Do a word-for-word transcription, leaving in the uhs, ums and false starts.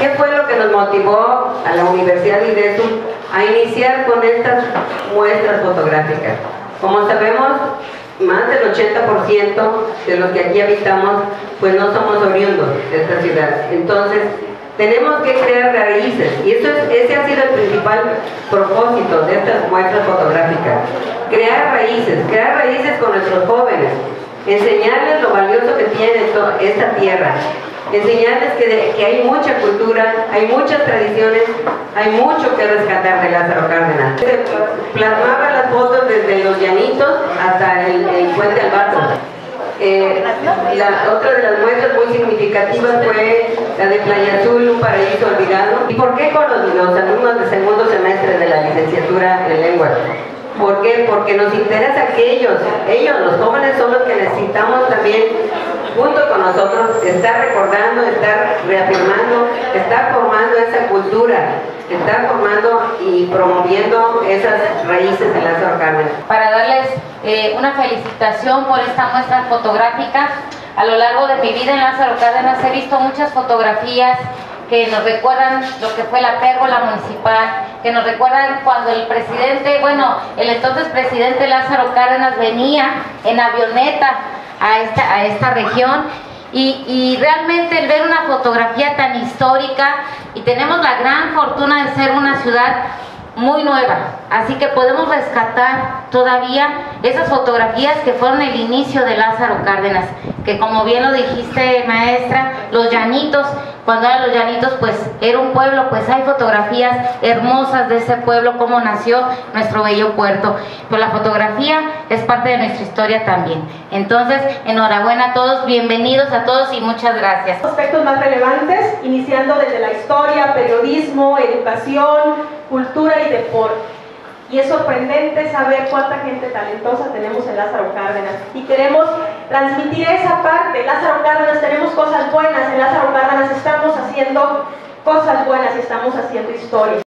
¿Qué fue lo que nos motivó a la Universidad de IDESUM a iniciar con estas muestras fotográficas? Como sabemos, más del ochenta por ciento de los que aquí habitamos, pues no somos oriundos de esta ciudad. Entonces, tenemos que crear raíces, y eso es, ese ha sido el principal propósito de estas muestras fotográficas. Crear raíces, crear raíces con nuestros jóvenes, enseñarles lo valioso que tiene esta tierra, enseñarles que, de, que hay mucha cultura, hay muchas tradiciones, hay mucho que rescatar de Lázaro Cárdenas. Se plasmaban las fotos desde Los Llanitos hasta el, el Puente Alvarado. Eh, la, otra de las muestras muy significativas fue la de Playa Azul, un paraíso olvidado. ¿Y por qué con los, los alumnos de segundo semestre de la licenciatura en lengua? ¿Por qué? Porque nos interesa que ellos, ellos, los jóvenes, son los que necesitamos también, junto con nosotros, estar recordando, estar reafirmando, estar formando esa cultura, estar formando y promoviendo esas raíces de Lázaro Cárdenas. Para darles eh, una felicitación por esta muestra fotográfica, a lo largo de mi vida en Lázaro Cárdenas he visto muchas fotografías que nos recuerdan lo que fue la pérgola municipal, que nos recuerdan cuando el presidente, bueno, el entonces presidente Lázaro Cárdenas venía en avioneta a esta, a esta región, y, y realmente el ver una fotografía tan histórica, y tenemos la gran fortuna de ser una ciudad muy nueva, así que podemos rescatar todavía esas fotografías que fueron el inicio de Lázaro Cárdenas, que como bien lo dijiste, maestra, Los Llanitos, cuando eran Los Llanitos, pues era un pueblo, pues hay fotografías hermosas de ese pueblo, cómo nació nuestro bello puerto, pero la fotografía es parte de nuestra historia también. Entonces, enhorabuena a todos, bienvenidos a todos y muchas gracias. Aspectos más relevantes, iniciando desde la historia, periodismo, educación, cultura y deporte. Y es sorprendente saber cuánta gente talentosa tenemos en Lázaro Cárdenas, y queremos transmitir esa parte. Lázaro Cárdenas, tenemos cosas buenas, en Lázaro Cárdenas estamos haciendo cosas buenas y estamos haciendo historias.